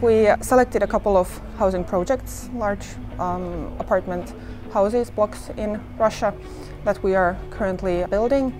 We selected a couple of housing projects, large apartment houses, blocks in Russia that we are currently building,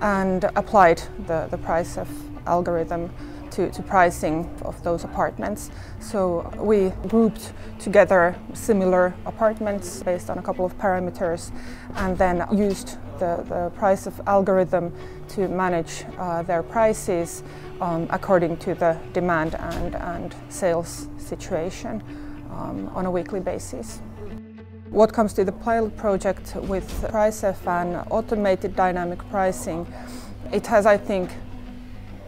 and applied the Priceff algorithm to pricing of those apartments. So we grouped together similar apartments based on a couple of parameters, and then used the Priceff algorithm to manage their prices according to the demand and sales situation on a weekly basis. What comes to the pilot project with Priceff and automated dynamic pricing, it has, I think,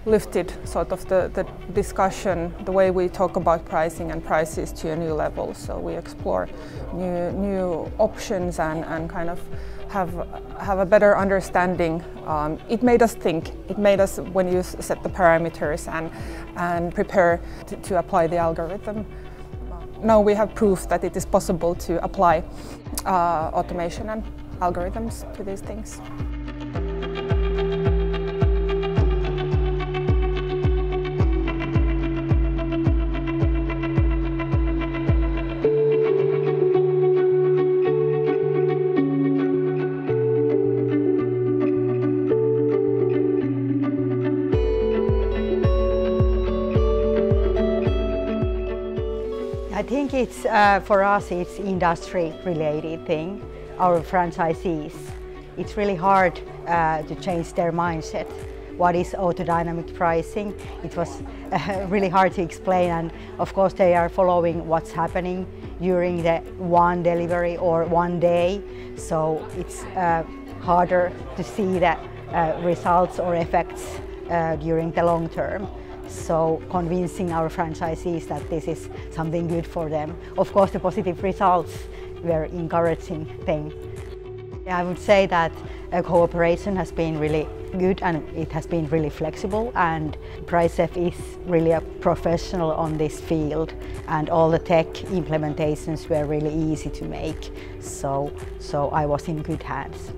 lifted sort of the discussion, the way we talk about pricing and prices, to a new level. So we explore new options and kind of have a better understanding. It made us think. It made us, when you set the parameters and prepare to apply the algorithm. Now we have proof that it is possible to apply automation and algorithms to these things. I think it's for us it's industry-related thing, our franchisees. It's really hard to change their mindset. What is autodynamic pricing? It was really hard to explain, and of course they are following what's happening during the one delivery or one day. So it's harder to see the results or effects during the long term. So convincing our franchisees that this is something good for them. Of course, the positive results were an encouraging thing. I would say that cooperation has been really good, and it has been really flexible, and Priceff is really a professional on this field, and all the tech implementations were really easy to make. So I was in good hands.